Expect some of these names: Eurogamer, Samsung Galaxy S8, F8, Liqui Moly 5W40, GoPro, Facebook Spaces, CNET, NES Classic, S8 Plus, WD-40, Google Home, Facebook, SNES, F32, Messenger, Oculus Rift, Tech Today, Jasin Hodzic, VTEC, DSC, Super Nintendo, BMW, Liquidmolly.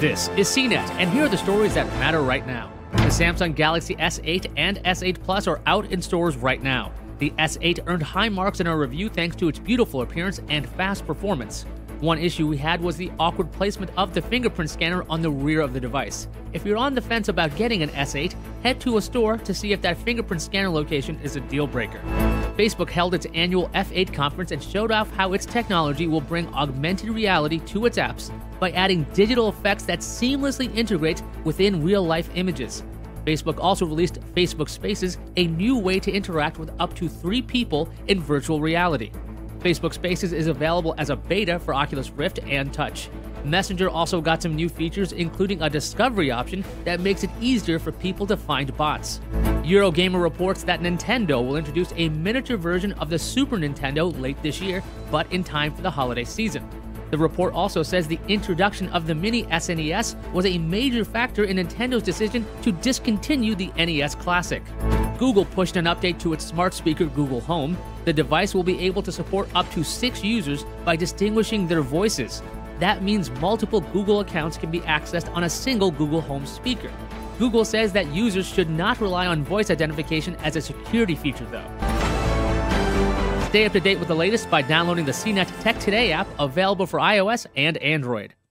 This is CNET, and here are the stories that matter right now. The Samsung Galaxy S8 and S8 Plus are out in stores right now. The S8 earned high marks in our review thanks to its beautiful appearance and fast performance. One issue we had was the awkward placement of the fingerprint scanner on the rear of the device. If you're on the fence about getting an S8, head to a store to see if that fingerprint scanner location is a deal breaker. Facebook held its annual F8 conference and showed off how its technology will bring augmented reality to its apps by adding digital effects that seamlessly integrate within real-life images. Facebook also released Facebook Spaces, a new way to interact with up to 3 people in virtual reality. Facebook Spaces is available as a beta for Oculus Rift and Touch. Messenger also got some new features, including a discovery option that makes it easier for people to find bots. Eurogamer reports that Nintendo will introduce a miniature version of the Super Nintendo late this year, but in time for the holiday season. The report also says the introduction of the mini SNES was a major factor in Nintendo's decision to discontinue the NES Classic. Google pushed an update to its smart speaker Google Home. The device will be able to support up to 6 users by distinguishing their voices. That means multiple Google accounts can be accessed on a single Google Home speaker. Google says that users should not rely on voice identification as a security feature, though. Stay up to date with the latest by downloading the CNET Tech Today app, available for iOS and Android.